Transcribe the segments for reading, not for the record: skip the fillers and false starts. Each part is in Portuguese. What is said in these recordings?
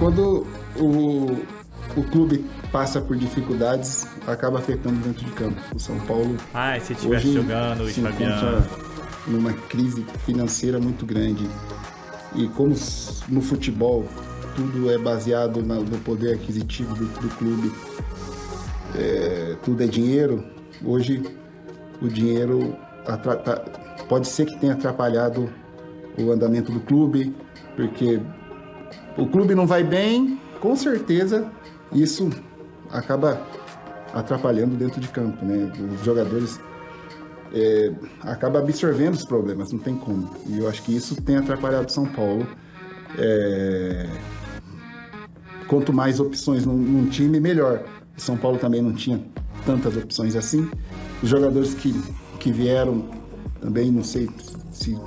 quando o clube passa por dificuldades, acaba afetando dentro de campo. O São Paulo... Ah, se estivesse jogando, Luiz Fabiano... numa crise financeira muito grande. E como no futebol tudo é baseado no poder aquisitivo do clube, tudo é dinheiro, hoje o dinheiro pode ser que tenha atrapalhado o andamento do clube, porque o clube não vai bem, com certeza isso acaba atrapalhando dentro de campo, né? Os jogadores acaba absorvendo os problemas, não tem como. E eu acho que isso tem atrapalhado o São Paulo. Quanto mais opções num time, melhor. O São Paulo também não tinha tantas opções assim. Os jogadores que vieram também, não sei se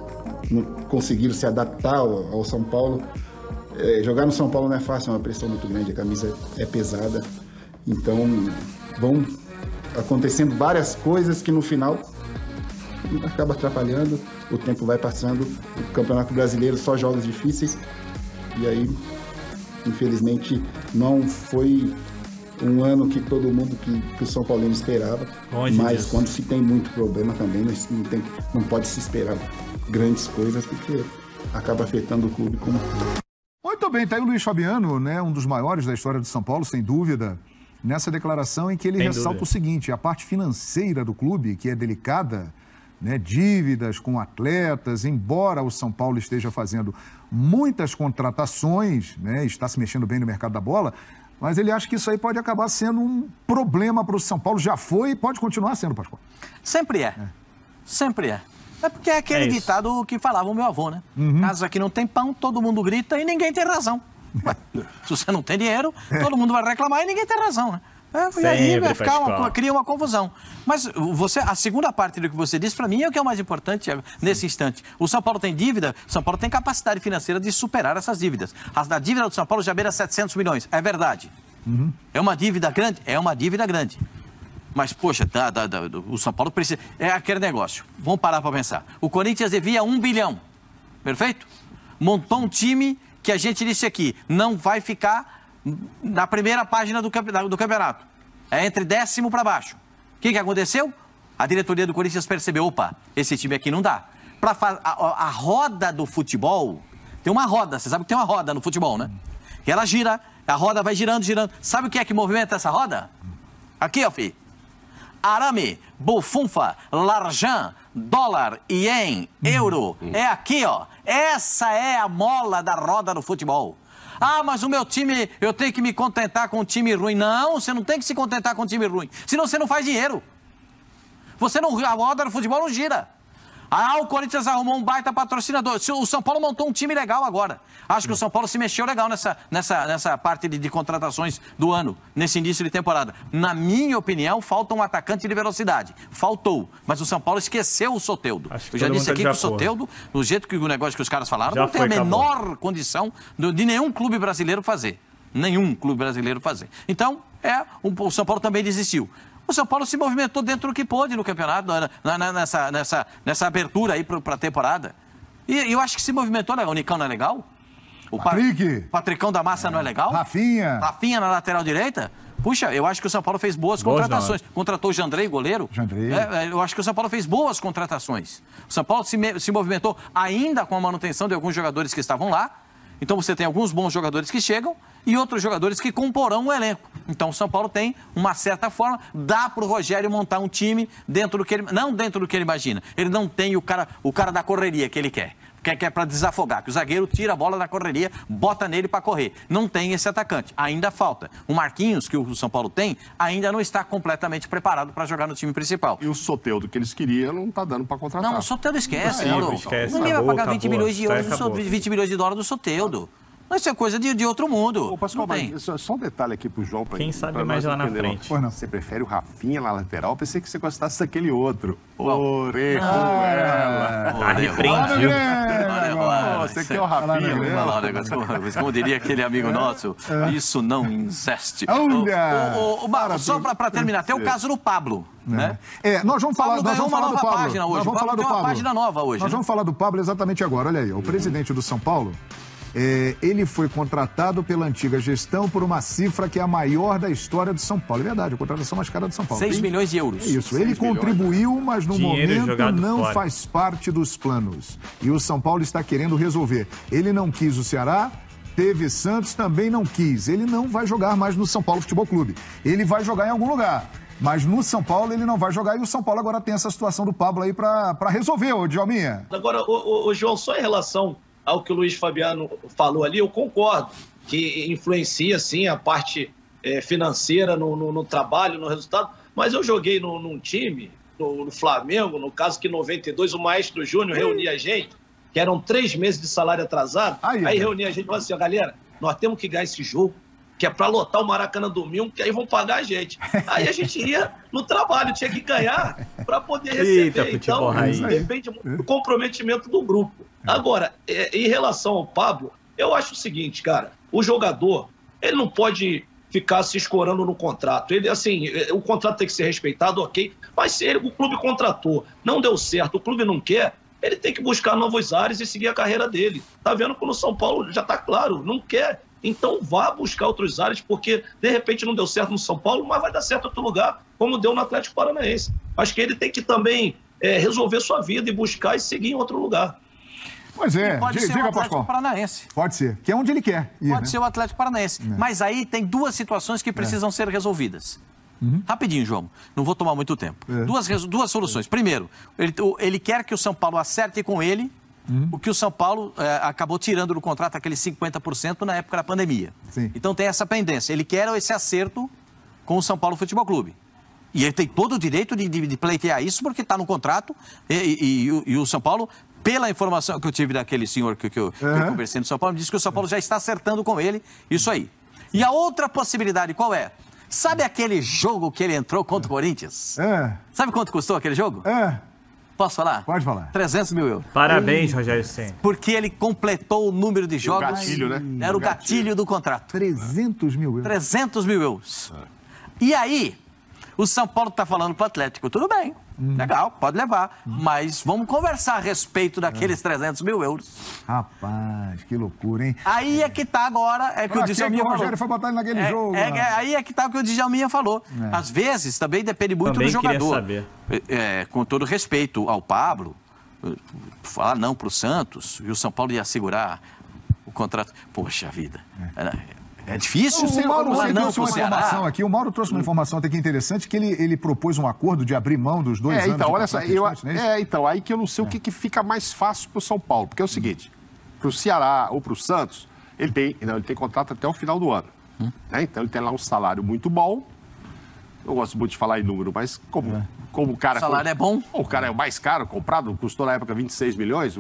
não conseguiram se adaptar ao São Paulo. Jogar no São Paulo não é fácil, é uma pressão muito grande, a camisa é pesada. Então vão acontecendo várias coisas que no final acaba atrapalhando. O tempo vai passando, o Campeonato Brasileiro só jogos difíceis. E aí, infelizmente, não foi um ano que todo mundo, que o São Paulino esperava. Onde mas Deus. Quando se tem muito problema também, não pode se esperar grandes coisas, porque acaba afetando o clube como tudo. Muito bem, tá aí o Luiz Fabiano, né, um dos maiores da história de São Paulo, sem dúvida, nessa declaração em que ele ressalta o seguinte: a parte financeira do clube, que é delicada, né, dívidas com atletas, embora o São Paulo esteja fazendo muitas contratações, né, está se mexendo bem no mercado da bola, mas ele acha que isso aí pode acabar sendo um problema para o São Paulo. Já foi e pode continuar sendo, Pascoal. Sempre é. Sempre é. É porque é aquele ditado que falava o meu avô, né? Uhum. Casa que não tem pão, todo mundo grita e ninguém tem razão. Se você não tem dinheiro, todo mundo vai reclamar e ninguém tem razão, né? E aí vai ficar cria uma confusão. Mas a segunda parte do que você disse, para mim, é o que é o mais importante nesse instante. O São Paulo tem dívida, o São Paulo tem capacidade financeira de superar essas dívidas. A dívida do São Paulo já beira 700 milhões, é verdade. Uhum. É uma dívida grande? É uma dívida grande. Mas, poxa, o São Paulo precisa... É aquele negócio, vamos parar para pensar. O Corinthians devia 1 bilhão, perfeito? Montou um time que a gente disse aqui, não vai ficar... na primeira página do campeonato. É entre 10º para baixo. O que aconteceu? A diretoria do Corinthians percebeu, opa, esse time aqui não dá. A roda do futebol, tem uma roda, você sabe que tem uma roda no futebol, né? E ela gira, a roda vai girando, girando. Sabe o que é que movimenta essa roda? Aqui, ó, filho. Arame, bufunfa, larjan, dólar, iene, euro. É aqui, ó. Essa é a mola da roda do futebol. Ah, mas o meu time, eu tenho que me contentar com um time ruim. Não, você não tem que se contentar com um time ruim. Senão você não faz dinheiro. A roda do futebol não gira. Ah, o Corinthians arrumou um baita patrocinador. O São Paulo montou um time legal agora. Acho que o São Paulo se mexeu legal nessa parte de contratações do ano, nesse início de temporada. Na minha opinião, falta um atacante de velocidade. Faltou. Mas o São Paulo esqueceu o Soteldo. Eu já disse aqui que o Soteldo, do jeito que o negócio que os caras falaram, não tem a menor condição de nenhum clube brasileiro fazer. Nenhum clube brasileiro fazer. Então, o São Paulo também desistiu. O São Paulo se movimentou dentro do que pôde no campeonato, nessa abertura aí para a temporada. E eu acho que se movimentou, né? O Nikão não é legal? O Patrick. Patricão da massa não é legal? Rafinha. Rafinha na lateral direita? Puxa, eu acho que o São Paulo fez boas contratações. Não. Contratou o Jandrei, goleiro. Jandrei. Eu acho que o São Paulo fez boas contratações. O São Paulo se movimentou ainda com a manutenção de alguns jogadores que estavam lá. Então você tem alguns bons jogadores que chegam e outros jogadores que comporão o elenco. Então o São Paulo tem uma certa forma, dá para o Rogério montar um time dentro do que ele, não dentro do que ele imagina. Ele não tem o cara da correria que ele quer. Que é para desafogar, que o zagueiro tira a bola da correria, bota nele para correr. Não tem esse atacante, ainda falta. O Marquinhos, que o São Paulo tem, ainda não está completamente preparado para jogar no time principal. E o Soteldo que eles queriam não está dando para contratar. Não, o Soteldo esquece. Ninguém vai pagar 20 milhões de euros, 20 milhões de dólares do Soteldo. Isso é coisa de outro mundo. Ô, Pascoal, só um detalhe aqui pro João. Quem sabe mais lá na frente. Pô, não. Você prefere o Rafinha lá na lateral? Pensei que você gostasse daquele outro. Você quer o Rafinha, né? Falar um negócio, como diria aquele amigo nosso, isso não inceste. Olha! Só pra terminar, tem o caso do Pablo. Né? Nós vamos falar do Pablo. Nós vamos falar do Pablo exatamente agora. Olha aí, o presidente do São Paulo ele foi contratado pela antiga gestão por uma cifra que é a maior da história de São Paulo. É verdade, a contratação mais cara de São Paulo. 6 milhões de euros. É isso, ele contribuiu, mas no momento não faz parte dos planos. E o São Paulo está querendo resolver. Ele não quis o Ceará, teve Santos, também não quis. Ele não vai jogar mais no São Paulo Futebol Clube. Ele vai jogar em algum lugar. Mas no São Paulo ele não vai jogar, e o São Paulo agora tem essa situação do Pablo aí para resolver, ô Djalminha. Agora, ô João, só em relação ao que o Luiz Fabiano falou ali, eu concordo que influencia, sim, a parte financeira no trabalho, no resultado. Mas eu joguei num time, no Flamengo, no caso que em 92 o Maestro Júnior reunia a gente, que eram 3 meses de salário atrasado, aí reunia a gente e falava assim, ó, galera, nós temos que ganhar esse jogo, que é para lotar o Maracanã domingo, que aí vão pagar a gente. Aí a gente ia no trabalho, tinha que ganhar para poder receber. Eita, então, depende do comprometimento do grupo. Agora, em relação ao Pablo, eu acho o seguinte, cara, o jogador, ele não pode ficar se escorando no contrato. Ele, assim, o contrato tem que ser respeitado, ok, mas se ele, o clube contratou, não deu certo, o clube não quer, ele tem que buscar novos ares e seguir a carreira dele. Tá vendo que no São Paulo já tá claro, não quer. Então vá buscar outros áreas, porque de repente não deu certo no São Paulo, mas vai dar certo em outro lugar, como deu no Atlético Paranaense. Acho que ele tem que também resolver sua vida e buscar e seguir em outro lugar. Pois é, pode ser o Atlético Paranaense. Pode ser, que é onde ele quer ir, pode ser o Atlético Paranaense. Mas aí tem duas situações que precisam ser resolvidas. Rapidinho, João, não vou tomar muito tempo. Duas soluções. Primeiro, ele quer que o São Paulo acerte com ele, o que o São Paulo acabou tirando do contrato, aqueles 50% na época da pandemia. Sim. Então tem essa pendência. Ele quer esse acerto com o São Paulo Futebol Clube. E ele tem todo o direito de pleitear isso, porque está no contrato e o São Paulo, pela informação que eu tive daquele senhor que eu conversei no São Paulo, me disse que o São Paulo já está acertando com ele isso aí. E a outra possibilidade qual é? Sabe aquele jogo que ele entrou contra o Corinthians? Sabe quanto custou aquele jogo? Posso falar? Pode falar. 300 mil euros. Parabéns, Rogério Ceni. Porque ele completou o número de jogos. Era o gatilho, né? Era o gatilho do contrato. 300 mil euros. 300 mil euros. E aí, o São Paulo está falando para o Atlético, tudo bem, legal, pode levar. Mas vamos conversar a respeito daqueles 300 mil euros. Rapaz, que loucura, hein? Aí é que tá agora, é que o Djalminha falou. O Rogério foi botar ele naquele jogo. Aí é que tá o que o Djalminha falou. Às vezes, também depende muito do jogador. Saber. Com todo respeito ao Pablo, falar não pro Santos, e o São Paulo ia assegurar o contrato. Poxa vida, é difícil. O Mauro trouxe uma informação aqui. O Mauro trouxe uma informação até que interessante, que ele propôs um acordo de abrir mão dos 2 anos. Então, olha só, então, aí que eu não sei o que fica mais fácil para o São Paulo, porque é o seguinte, para o Ceará ou para o Santos, ele tem contrato até o final do ano. Né? Então ele tem lá um salário muito bom. Eu gosto muito de falar em número, mas como o cara... O salário é bom. O cara é o mais caro comprado, custou na época 26 milhões...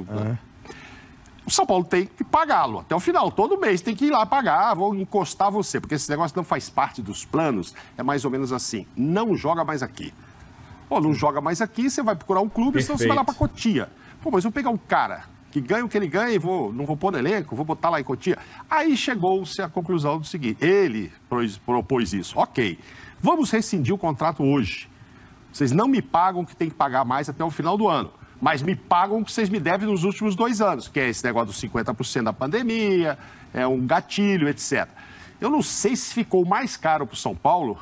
O São Paulo tem que pagá-lo até o final, todo mês tem que ir lá pagar, vou encostar você, porque esse negócio não faz parte dos planos, é mais ou menos assim, não joga mais aqui. Pô, não joga mais aqui, você vai procurar um clube, senão você vai lá para Cotia. Pô, mas eu vou pegar um cara que ganha o que ele ganha e não vou pôr no elenco, vou botar lá em Cotia. Aí chegou-se à conclusão do seguinte, ele propôs isso, ok, vamos rescindir o contrato hoje, vocês não me pagam o que tem que pagar mais até o final do ano. Mas me pagam o que vocês me devem nos últimos 2 anos, que é esse negócio dos 50% da pandemia, é um gatilho, etc. Eu não sei se ficou mais caro para o São Paulo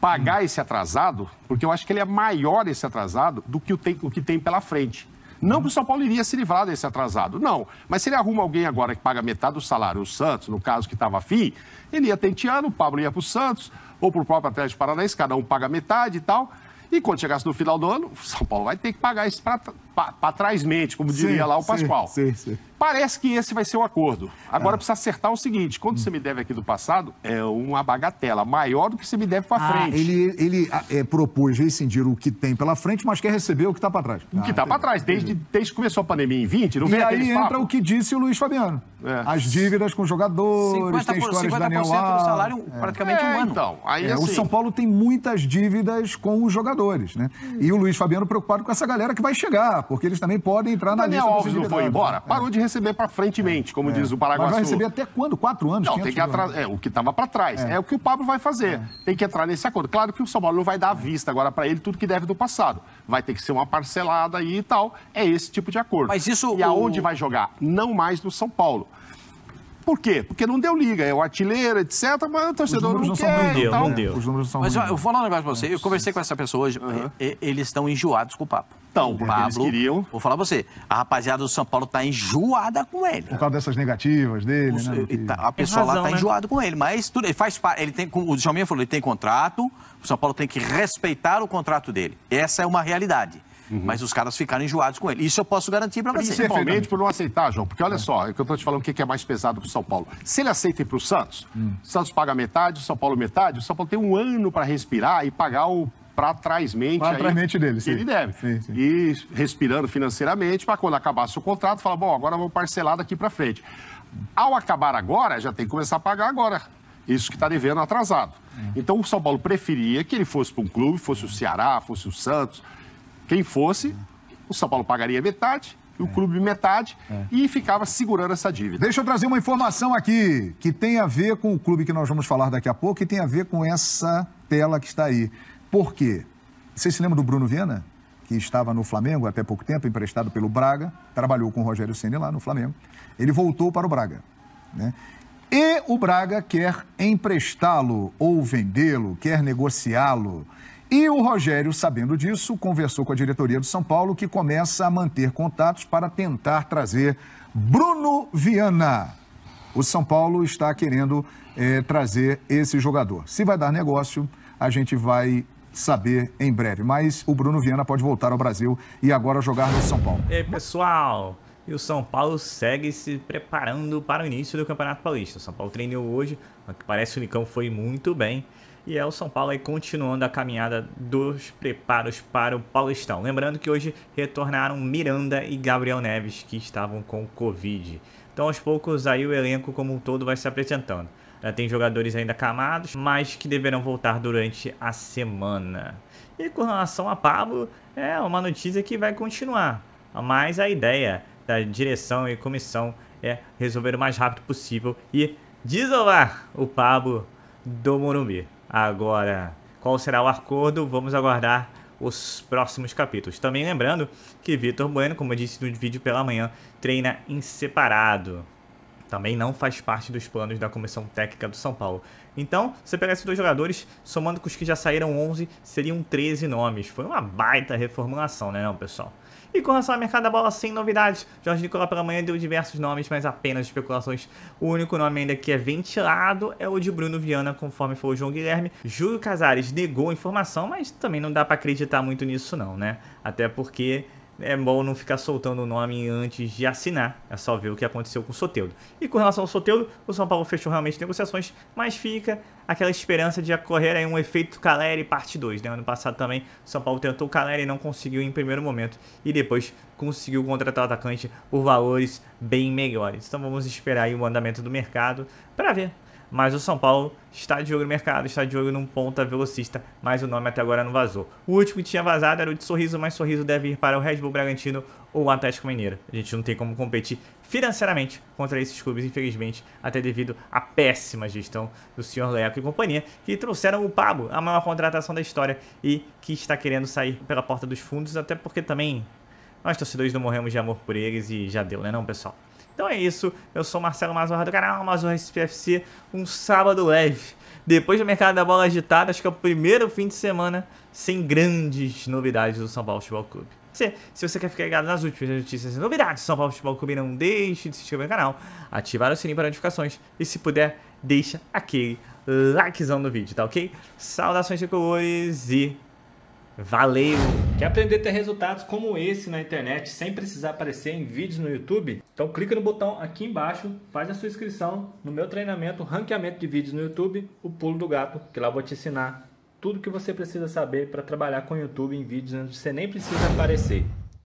pagar esse atrasado, porque eu acho que ele é maior, esse atrasado, do que o que tem pela frente. Não que o São Paulo iria se livrar desse atrasado, não. Mas se ele arruma alguém agora que paga metade do salário, o Santos, no caso que estava afim, ele ia tenteando, o Pablo ia para o Santos, ou para o próprio Atlético Paranaense, cada um paga metade e tal... E quando chegasse no final do ano, o São Paulo vai ter que pagar isso para trás mente, como diria lá o Pascoal. Sim. Parece que esse vai ser o acordo. Agora precisa acertar o seguinte, quando você me deve aqui do passado, é uma bagatela maior do que você me deve para frente. Ele propôs rescindir o que tem pela frente, mas quer receber o que está para trás. O que está para trás, desde que começou a pandemia em 20, não vem aquele papo. E aí entra o que disse o Luiz Fabiano. As dívidas com jogadores, tem histórias de Daniel Alves. 50% do salário praticamente um ano. Então, aí assim... O São Paulo tem muitas dívidas com os jogadores. Né? E o Luiz Fabiano preocupado com essa galera que vai chegar, porque eles também podem entrar na lista. Daniel Alves não foi embora, parou de receber para frentemente, como diz o Paraguaçu. Mas vai receber até quando? 4 anos? Não, tem que o que estava para trás. É o que o Pablo vai fazer. Tem que entrar nesse acordo. Claro que o São Paulo não vai dar à vista agora para ele tudo que deve do passado. Vai ter que ser uma parcelada aí e tal. É esse tipo de acordo. Mas isso, e aonde vai jogar? Não mais no São Paulo. Por quê? Porque não deu liga, é o artilheiro, etc, mas o torcedor não quer. Não deu. Os números são ruins. Mas eu vou falar um negócio pra você, eu conversei com essa pessoa hoje, eles estão enjoados com o papo. Então, o Pablo, vou falar pra você, a rapaziada do São Paulo tá enjoada com ele. Por causa dessas negativas dele, né? A pessoa lá tá enjoada com ele, mas tudo, ele faz parte, o Djalminha falou, ele tem contrato, o São Paulo tem que respeitar o contrato dele. Essa é uma realidade. Mas os caras ficaram enjoados com ele. Isso eu posso garantir para você. Principalmente por não aceitar, João. Porque olha só, eu estou te falando o que é mais pesado para o São Paulo. Se ele aceita ir para o Santos, Santos paga metade, São Paulo metade, o São Paulo tem um ano para respirar e pagar o para trás mente dele, sim. Ele deve. Sim, sim. E respirando financeiramente, para quando acabasse o contrato, falar, bom, agora eu vou parcelar daqui para frente. Ao acabar agora, já tem que começar a pagar agora. Isso que está devendo atrasado. Então o São Paulo preferia que ele fosse para um clube, fosse o Ceará, fosse o Santos... Quem fosse, o São Paulo pagaria metade, o clube metade e ficava segurando essa dívida. Deixa eu trazer uma informação aqui que tem a ver com o clube que nós vamos falar daqui a pouco e tem a ver com essa tela que está aí. Por quê? Vocês se lembram do Bruno Viana, que estava no Flamengo até pouco tempo, emprestado pelo Braga, trabalhou com o Rogério Ceni lá no Flamengo. Ele voltou para o Braga, né? E o Braga quer emprestá-lo ou vendê-lo, quer negociá-lo. E o Rogério, sabendo disso, conversou com a diretoria do São Paulo, que começa a manter contatos para tentar trazer Bruno Viana. O São Paulo está querendo trazer esse jogador. Se vai dar negócio, a gente vai saber em breve. Mas o Bruno Viana pode voltar ao Brasil e agora jogar no São Paulo. Ei, pessoal! E o São Paulo segue se preparando para o início do Campeonato Paulista. O São Paulo treinou hoje, parece que o Nikão foi muito bem. E é o São Paulo aí continuando a caminhada dos preparos para o Paulistão. Lembrando que hoje retornaram Miranda e Gabriel Neves, que estavam com Covid. Então aos poucos aí o elenco como um todo vai se apresentando. Já tem jogadores ainda camados, mas que deverão voltar durante a semana. E com relação a Pablo, é uma notícia que vai continuar. Mas a ideia da direção e comissão é resolver o mais rápido possível e desovar o Pablo do Morumbi. Agora, qual será o acordo? Vamos aguardar os próximos capítulos. Também lembrando que Vitor Bueno, como eu disse no vídeo pela manhã, treina em separado. Também não faz parte dos planos da comissão técnica do São Paulo. Então, você pegar esses dois jogadores, somando com os que já saíram 11, seriam 13 nomes. Foi uma baita reformulação, né não, pessoal? E com relação ao mercado da bola, sem novidades. Jorge Nicolau pela manhã deu diversos nomes, mas apenas especulações. O único nome ainda que é ventilado é o de Bruno Viana, conforme foi o João Guilherme. Júlio Casares negou a informação, mas também não dá pra acreditar muito nisso não, né? Até porque... é bom não ficar soltando o nome antes de assinar. É só ver o que aconteceu com o Soteldo. E com relação ao Soteldo, o São Paulo fechou realmente negociações, mas fica aquela esperança de ocorrer aí um efeito Calleri parte 2. Né? Ano passado também o São Paulo tentou o Calleri e não conseguiu em primeiro momento. E depois conseguiu contratar o atacante por valores bem melhores. Então vamos esperar aí o andamento do mercado para ver. Mas o São Paulo está de olho no mercado, está de olho num ponta velocista, mas o nome até agora não vazou. O último que tinha vazado era o de Sorriso, mas Sorriso deve ir para o Red Bull Bragantino ou o Atlético Mineiro. A gente não tem como competir financeiramente contra esses clubes, infelizmente, até devido à péssima gestão do senhor Leco e companhia, que trouxeram o Pablo, a maior contratação da história, e que está querendo sair pela porta dos fundos, até porque também nós torcedores não morremos de amor por eles e já deu, né não, pessoal? Então é isso, eu sou o Marcelo Mazorra do canal Mazorra SPFC, um sábado leve. Depois do mercado da bola agitada, acho que é o primeiro fim de semana sem grandes novidades do São Paulo Futebol Clube. Se você quer ficar ligado nas últimas notícias e novidades do São Paulo Futebol Clube, não deixe de se inscrever no canal, ativar o sininho para notificações e se puder, deixa aquele likezão no vídeo, tá ok? Saudações de colores e... valeu! Quer aprender a ter resultados como esse na internet sem precisar aparecer em vídeos no YouTube? Então clica no botão aqui embaixo, faz a sua inscrição no meu treinamento Ranqueamento de Vídeos no YouTube, o Pulo do Gato, que lá eu vou te ensinar tudo que você precisa saber para trabalhar com o YouTube em vídeos onde você nem precisa aparecer.